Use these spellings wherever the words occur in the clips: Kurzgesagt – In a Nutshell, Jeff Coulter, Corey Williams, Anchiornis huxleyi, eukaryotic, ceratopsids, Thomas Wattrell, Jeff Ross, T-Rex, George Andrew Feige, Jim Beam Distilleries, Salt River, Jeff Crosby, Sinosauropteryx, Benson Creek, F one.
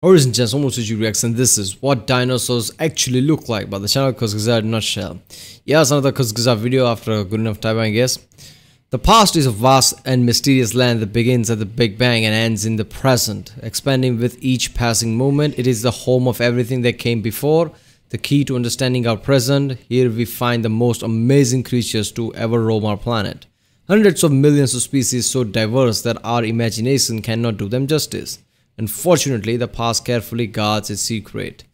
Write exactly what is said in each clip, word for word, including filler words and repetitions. Ladies and gents, welcome to T-Rex, and this is what dinosaurs actually look like by the channel Kurzgesagt in a Nutshell. Yeah, it's another Kurzgesagt video after a good enough time, I guess. The past is a vast and mysterious land that begins at the Big Bang and ends in the present. Expanding with each passing moment, it is the home of everything that came before, the key to understanding our present. Here we find the most amazing creatures to ever roam our planet. Hundreds of millions of species so diverse that our imagination cannot do them justice. Unfortunately, the past carefully guards its secret.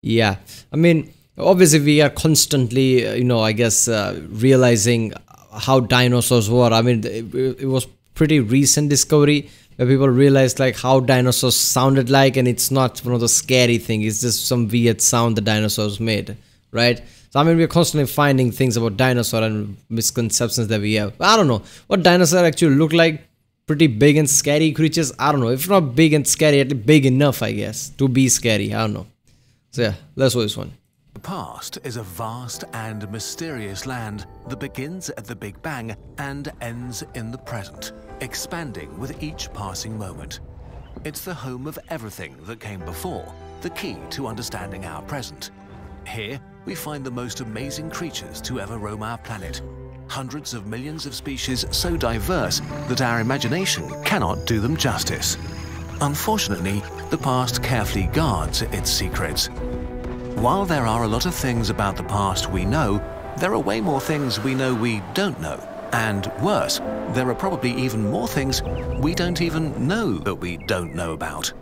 Yeah, I mean, obviously we are constantly, you know, I guess, uh, realizing how dinosaurs were. I mean, it, it was pretty recent discovery where people realized like how dinosaurs sounded like, and it's not one of the scary things. It's just some weird sound the dinosaurs made, right? So, I mean, we're constantly finding things about dinosaur and misconceptions that we have. I don't know what dinosaurs actually look like. Pretty big and scary creatures. I don't know. If not big and scary, at least big enough, I guess, to be scary. I don't know. So yeah, let's watch this one. The past is a vast and mysterious land that begins at the Big Bang and ends in the present, expanding with each passing moment. It's the home of everything that came before, the key to understanding our present. Here, we find the most amazing creatures to ever roam our planet. Hundreds of millions of species so diverse that our imagination cannot do them justice. Unfortunately, the past carefully guards its secrets. While there are a lot of things about the past we know, there are way more things we know we don't know. And worse, there are probably even more things we don't even know that we don't know about.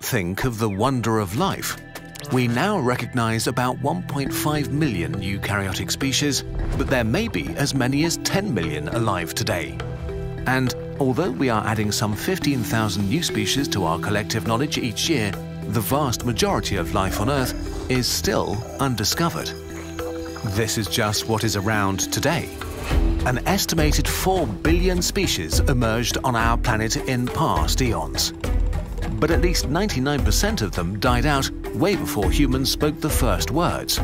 Think of the wonder of life. We now recognize about one point five million eukaryotic species, but there may be as many as ten million alive today. And although we are adding some fifteen thousand new species to our collective knowledge each year, the vast majority of life on Earth is still undiscovered. This is just what is around today. An estimated four billion species emerged on our planet in past eons. But at least ninety-nine percent of them died out way before humans spoke the first words.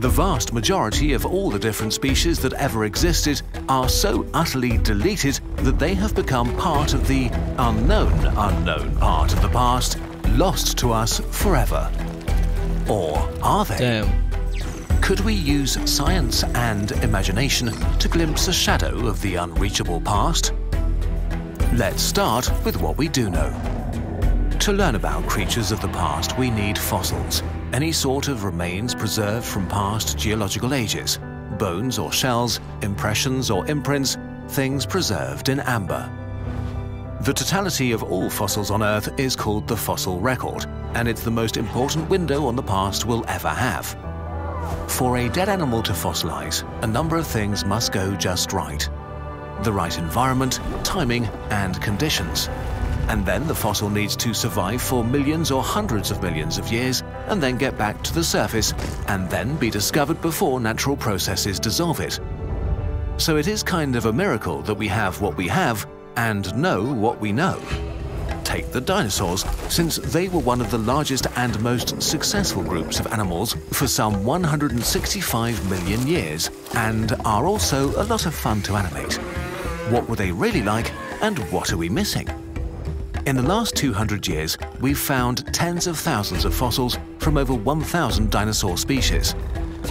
The vast majority of all the different species that ever existed are so utterly deleted that they have become part of the unknown, unknown part of the past, lost to us forever. Or are they? Damn. Could we use science and imagination to glimpse a shadow of the unreachable past? Let's start with what we do know. To learn about creatures of the past, we need fossils, any sort of remains preserved from past geological ages, bones or shells, impressions or imprints, things preserved in amber. The totality of all fossils on Earth is called the fossil record, and it's the most important window on the past we'll ever have. For a dead animal to fossilize, a number of things must go just right. The right environment, timing, and conditions. And then the fossil needs to survive for millions or hundreds of millions of years and then get back to the surface and then be discovered before natural processes dissolve it. So it is kind of a miracle that we have what we have and know what we know. Take the dinosaurs, since they were one of the largest and most successful groups of animals for some one hundred sixty-five million years and are also a lot of fun to animate. What were they really like and what are we missing? In the last two hundred years, we've found tens of thousands of fossils from over one thousand dinosaur species.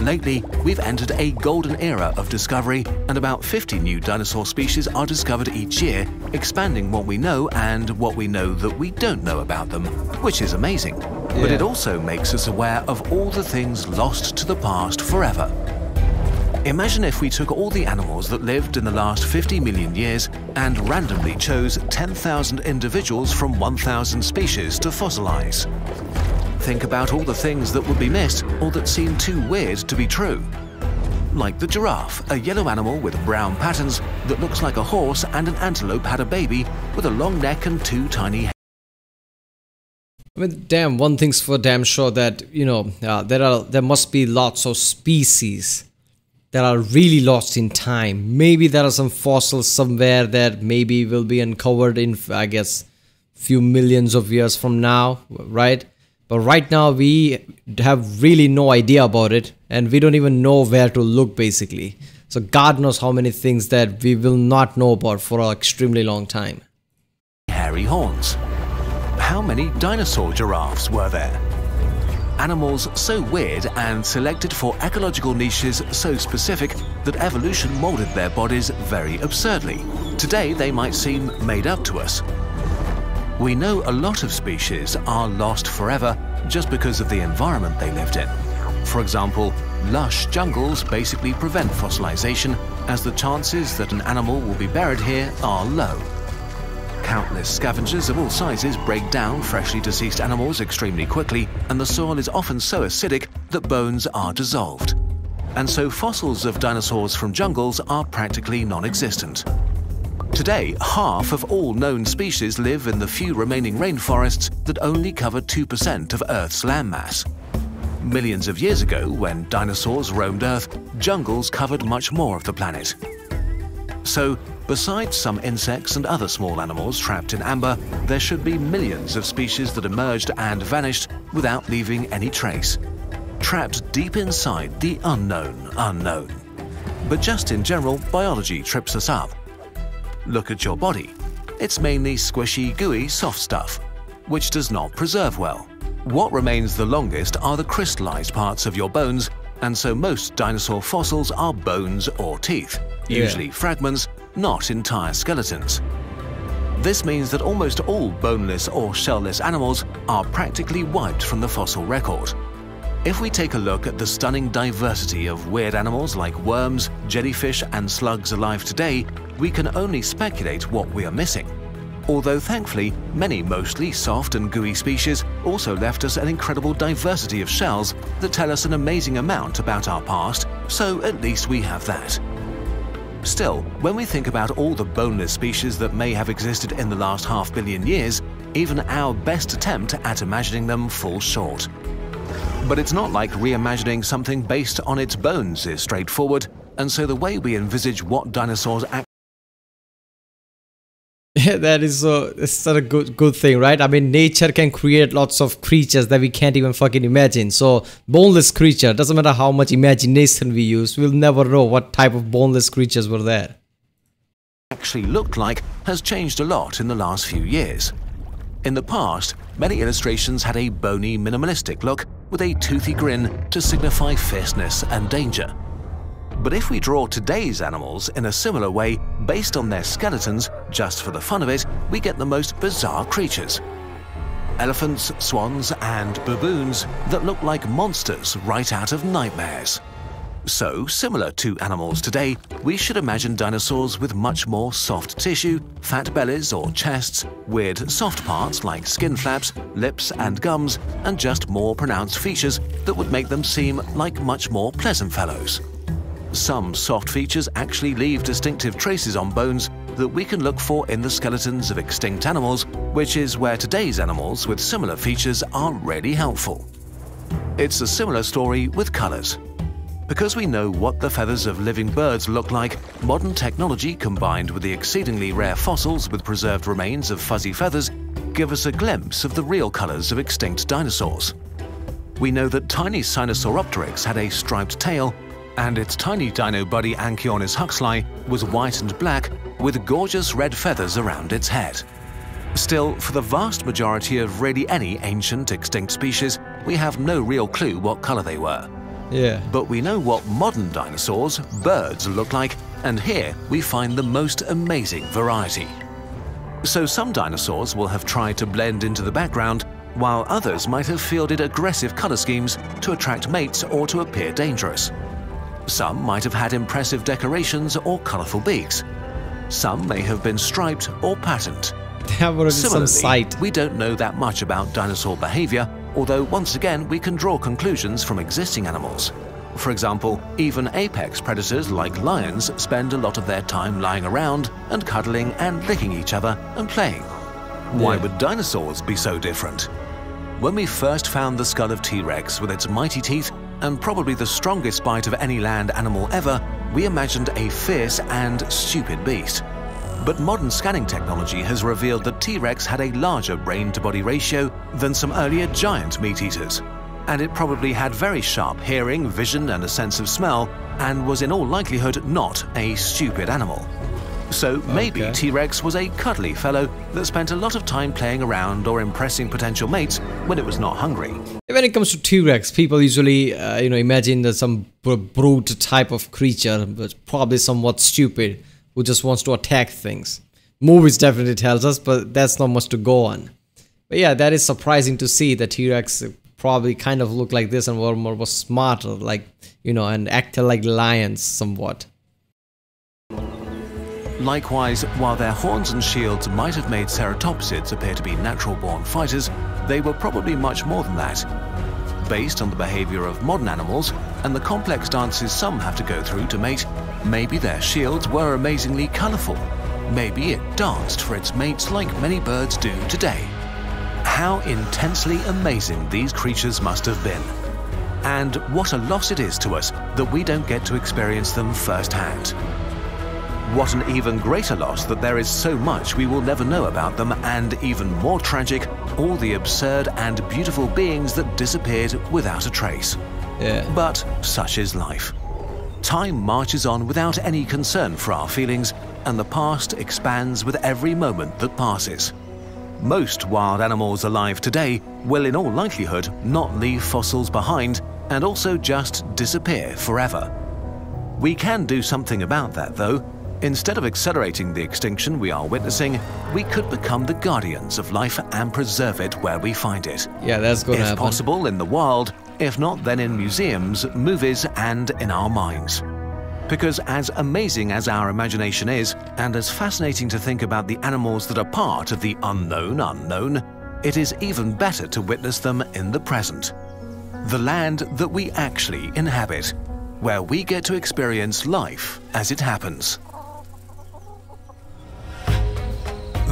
Lately, we've entered a golden era of discovery, and about fifty new dinosaur species are discovered each year, expanding what we know and what we know that we don't know about them, which is amazing. Yeah. But it also makes us aware of all the things lost to the past forever. Imagine if we took all the animals that lived in the last fifty million years and randomly chose ten thousand individuals from one thousand species to fossilize. Think about all the things that would be missed or that seem too weird to be true. Like the giraffe, a yellow animal with brown patterns that looks like a horse, and an antelope had a baby with a long neck and two tiny heads. I mean, damn, one thing's for damn sure that, you know, uh, there are there must be lots of species that are really lost in time. Maybe there are some fossils somewhere that maybe will be uncovered in, I guess, few millions of years from now, right? But right now we have really no idea about it, and we don't even know where to look, basically. So God knows how many things that we will not know about for an extremely long time. Hairy horns. How many dinosaur giraffes were there? Animals so weird and selected for ecological niches so specific that evolution molded their bodies very absurdly. Today they might seem made up to us. We know a lot of species are lost forever just because of the environment they lived in. For example, lush jungles basically prevent fossilization, as the chances that an animal will be buried here are low. Countless scavengers of all sizes break down freshly deceased animals extremely quickly, and the soil is often so acidic that bones are dissolved. And so fossils of dinosaurs from jungles are practically non-existent. Today, half of all known species live in the few remaining rainforests that only cover two percent of Earth's landmass. Millions of years ago, when dinosaurs roamed Earth, jungles covered much more of the planet. So, besides some insects and other small animals trapped in amber, there should be millions of species that emerged and vanished without leaving any trace. Trapped deep inside the unknown unknown. But just in general, biology trips us up. Look at your body. It's mainly squishy, gooey, soft stuff, which does not preserve well. What remains the longest are the crystallized parts of your bones, and so most dinosaur fossils are bones or teeth, usually yeah. fragments, not entire skeletons. This means that almost all boneless or shellless animals are practically wiped from the fossil record. If we take a look at the stunning diversity of weird animals like worms, jellyfish, and slugs alive today, we can only speculate what we are missing. Although thankfully, many mostly soft and gooey species also left us an incredible diversity of shells that tell us an amazing amount about our past, so at least we have that. Still, when we think about all the boneless species that may have existed in the last half billion years, even our best attempt at imagining them falls short. But it's not like reimagining something based on its bones is straightforward, and so the way we envisage what dinosaurs act. Yeah, that is so, it's such a good good thing, right? I mean, nature can create lots of creatures that we can't even fucking imagine. So, boneless creature, doesn't matter how much imagination we use, we'll never know what type of boneless creatures were there. Actually looked like has changed a lot in the last few years. In the past, many illustrations had a bony, minimalistic look with a toothy grin to signify fierceness and danger. But if we draw today's animals in a similar way, based on their skeletons, just for the fun of it, we get the most bizarre creatures. Elephants, swans, and baboons that look like monsters right out of nightmares. So, similar to animals today, we should imagine dinosaurs with much more soft tissue, fat bellies or chests, weird soft parts like skin flaps, lips and gums, and just more pronounced features that would make them seem like much more pleasant fellows. Some soft features actually leave distinctive traces on bones that we can look for in the skeletons of extinct animals, which is where today's animals with similar features are really helpful. It's a similar story with colors. Because we know what the feathers of living birds look like, modern technology combined with the exceedingly rare fossils with preserved remains of fuzzy feathers give us a glimpse of the real colors of extinct dinosaurs. We know that tiny Sinosauropteryx had a striped tail, and its tiny dino buddy Anchiornis huxleyi was white and black with gorgeous red feathers around its head. Still, for the vast majority of really any ancient extinct species, we have no real clue what color they were. Yeah. But we know what modern dinosaurs, birds, look like, and here we find the most amazing variety. So some dinosaurs will have tried to blend into the background, while others might have fielded aggressive color schemes to attract mates or to appear dangerous. Some might have had impressive decorations or colorful beaks. Some may have been striped or patterned. Similarly, sight. we don't know that much about dinosaur behavior, although once again we can draw conclusions from existing animals. For example, even apex predators like lions spend a lot of their time lying around and cuddling and licking each other and playing. Why yeah. would dinosaurs be so different? When we first found the skull of T Rex with its mighty teeth and probably the strongest bite of any land animal ever, we imagined a fierce and stupid beast. But modern scanning technology has revealed that T Rex had a larger brain-to-body ratio than some earlier giant meat-eaters. and it probably had very sharp hearing, vision, and a sense of smell, and was in all likelihood not a stupid animal. So maybe okay. T-Rex was a cuddly fellow that spent a lot of time playing around or impressing potential mates when it was not hungry. When it comes to T-Rex, people usually uh, you know, imagine that some br brute type of creature, but probably somewhat stupid, who just wants to attack things. Movies definitely tells us, but that's not much to go on. But yeah, that is surprising to see that T-Rex probably kind of looked like this and were more was smarter, like, you know, and acted like lions somewhat. Likewise, while their horns and shields might have made ceratopsids appear to be natural-born fighters, they were probably much more than that. Based on the behavior of modern animals and the complex dances some have to go through to mate, maybe their shields were amazingly colorful. Maybe it danced for its mates like many birds do today. How intensely amazing these creatures must have been. And what a loss it is to us that we don't get to experience them firsthand. What an even greater loss that there is so much we will never know about them, and even more tragic, all the absurd and beautiful beings that disappeared without a trace. Yeah. But such is life. Time marches on without any concern for our feelings, and the past expands with every moment that passes. Most wild animals alive today will in all likelihood not leave fossils behind and also just disappear forever. We can do something about that though. Instead of accelerating the extinction we are witnessing, we could become the guardians of life and preserve it where we find it. Yeah, that's gonna happen. If possible, in the wild, if not, then in museums, movies, and in our minds. Because as amazing as our imagination is, and as fascinating to think about the animals that are part of the unknown unknown, it is even better to witness them in the present. The land that we actually inhabit, where we get to experience life as it happens.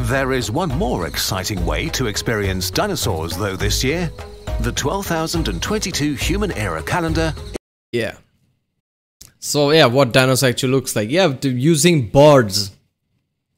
There is one more exciting way to experience dinosaurs, though, this year. The twelve thousand twenty-two human-era calendar. Yeah. So, yeah, what dinosaur actually looks like. Yeah, using birds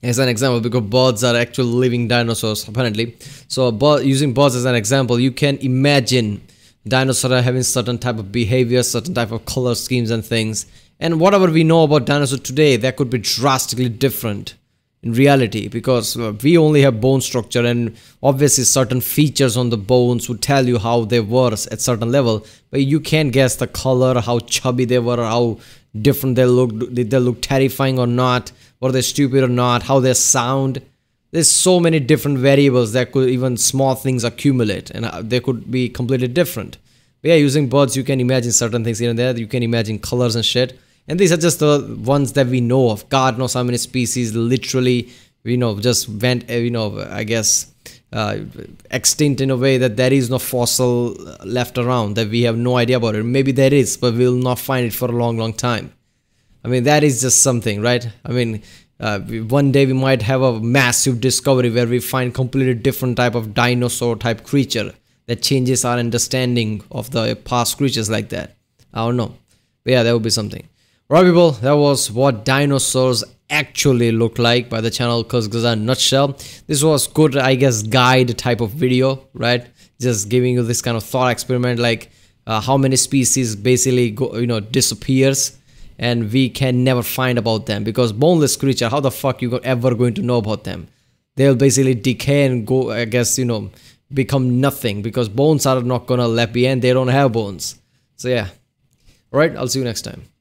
as an example, because birds are actual living dinosaurs, apparently. So, using birds as an example, you can imagine dinosaurs having certain type of behavior, certain type of color schemes and things. And whatever we know about dinosaurs today, that could be drastically different in reality, because we only have bone structure, and obviously certain features on the bones would tell you how they were at certain level, but you can't guess the color, how chubby they were, how different they looked, did they look terrifying or not, were they stupid or not, how they sound. There's so many different variables that could, even small things accumulate, and they could be completely different. But yeah, using birds, you can imagine certain things here and there, you can imagine colors and shit. And these are just the ones that we know of. God knows how many species literally, you know, just went, you know, I guess, uh, extinct in a way that there is no fossil left around, that we have no idea about it. Maybe there is, but we'll not find it for a long, long time. I mean, that is just something, right? I mean, uh, one day we might have a massive discovery where we find completely different type of dinosaur type creature that changes our understanding of the past creatures like that. I don't know. But yeah, that would be something. Right people, that was what dinosaurs actually look like by the channel Kurzgesagt in a Nutshell. This was good, I guess, guide type of video, right? Just giving you this kind of thought experiment, like uh, how many species basically go, you know, disappears, and we can never find about them, because boneless creature, how the fuck you ever going to know about them? They'll basically decay and go, I guess, you know, become nothing, because bones are not gonna left behind, they don't have bones. So yeah, alright, I'll see you next time.